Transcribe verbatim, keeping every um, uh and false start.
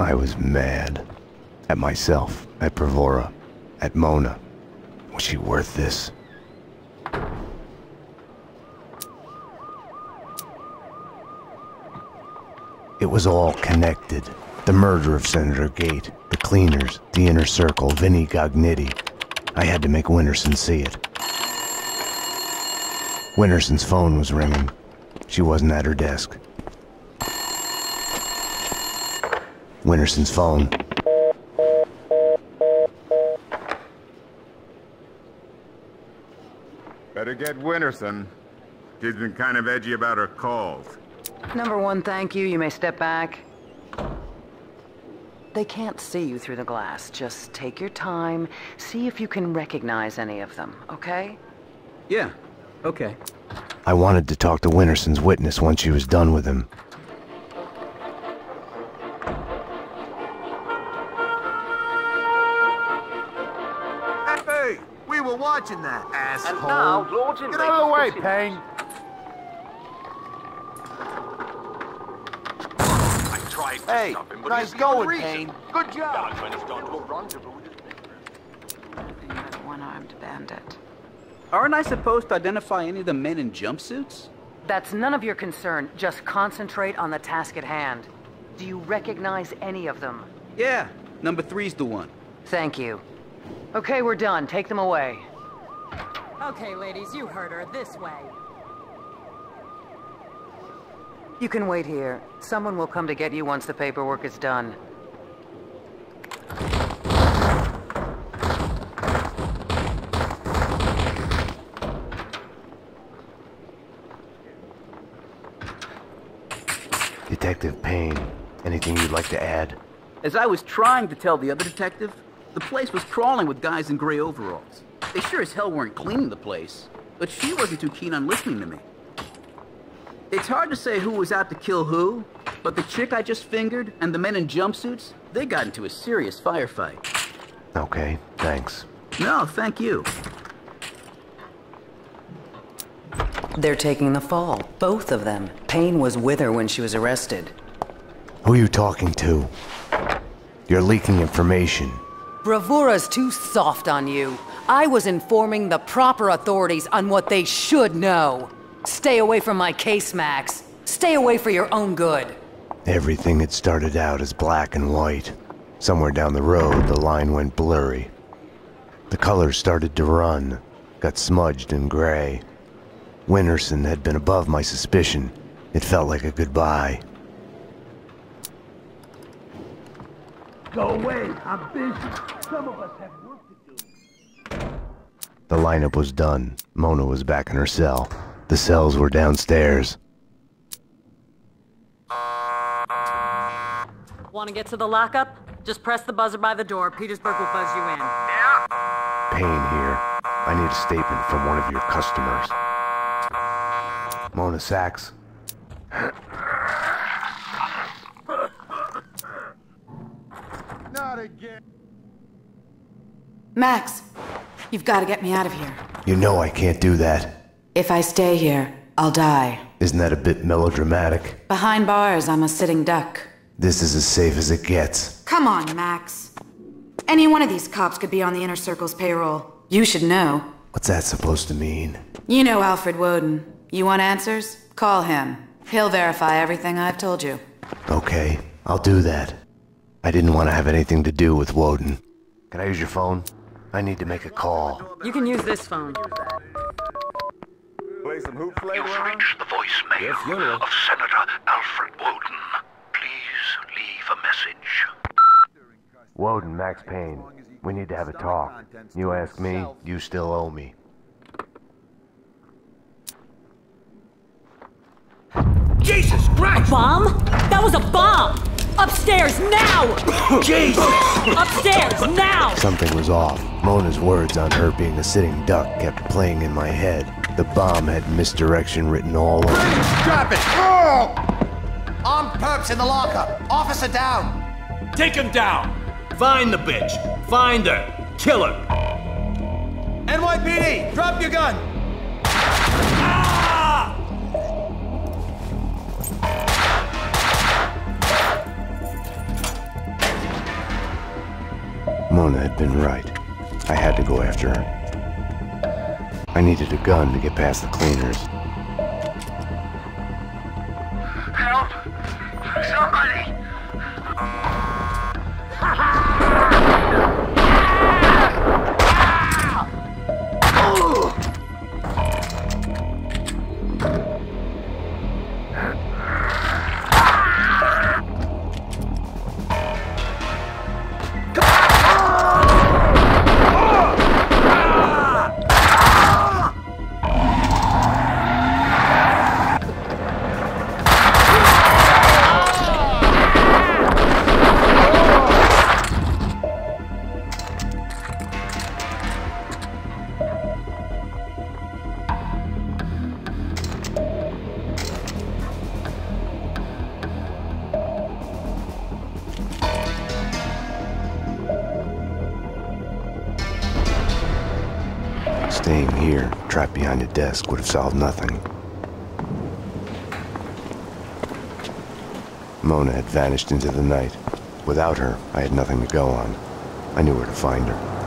I was mad. At myself, at Prevora, at Mona. Was she worth this? It was all connected. The murder of Senator Gate, the cleaners, the inner circle, Vinnie Gognitti. I had to make Winterson see it. Winterson's phone was ringing. She wasn't at her desk. Winterson's phone. Better get Winterson. She's been kind of edgy about her calls. Number one, thank you. You may step back. They can't see you through the glass. Just take your time. See if you can recognize any of them, okay? Yeah, okay. I wanted to talk to Winterson's witness once she was done with him. Hey, we were watching that, asshole. And now, Lord and Lady, get out of the way, Payne. Hey, nice going, Payne. Good job. And you're the one-armed bandit. Aren't I supposed to identify any of the men in jumpsuits? That's none of your concern. Just concentrate on the task at hand. Do you recognize any of them? Yeah, number three's the one. Thank you. Okay, we're done. Take them away. Okay, ladies, you heard her. This way. You can wait here. Someone will come to get you once the paperwork is done. Detective Payne, anything you'd like to add? As I was trying to tell the other detective, the place was crawling with guys in gray overalls. They sure as hell weren't cleaning the place, but she wasn't too keen on listening to me. It's hard to say who was out to kill who, but the chick I just fingered and the men in jumpsuits, they got into a serious firefight. Okay, thanks. No, thank you. They're taking the fall, both of them. Payne was with her when she was arrested. Who are you talking to? You're leaking information. Brevora's too soft on you. I was informing the proper authorities on what they should know. Stay away from my case, Max. Stay away for your own good. Everything had started out as black and white. Somewhere down the road, the line went blurry. The colors started to run, got smudged and gray. Winterson had been above my suspicion. It felt like a goodbye. Go away, I'm busy. Some of us have work to do. The lineup was done. Mona was back in her cell. The cells were downstairs. Want to get to the lockup? Just press the buzzer by the door. Petersburg will buzz you in. Yeah. Payne here. I need a statement from one of your customers. Mona Sachs. Not again. Max, you've got to get me out of here. You know I can't do that. If I stay here, I'll die. Isn't that a bit melodramatic? Behind bars, I'm a sitting duck. This is as safe as it gets. Come on, Max. Any one of these cops could be on the Inner Circle's payroll. You should know. What's that supposed to mean? You know Alfred Woden. You want answers? Call him. He'll verify everything I've told you. Okay, I'll do that. I didn't want to have anything to do with Woden. Can I use your phone? I need to make a call. You can use this phone. Some You've reached the voicemail yes, you know. of Senator Alfred Woden. Please leave a message. Woden, Max Payne. We need to have a talk. You ask me, you still owe me. Jesus Christ! A bomb? That was a bomb! Upstairs, now! Jesus! Upstairs, now! Something was off. Mona's words on her being a sitting duck kept playing in my head. The bomb had misdirection written all over it. Drop it! Oh! Armed perps in the lockup. Officer down. Take him down. Find the bitch. Find her. Kill her. N Y P D, drop your gun. Ah! Mona had been right. I had to go after her. I needed a gun to get past the cleaners. Help! Somebody! Staying here, trapped behind a desk, would have solved nothing. Mona had vanished into the night. Without her, I had nothing to go on. I knew where to find her.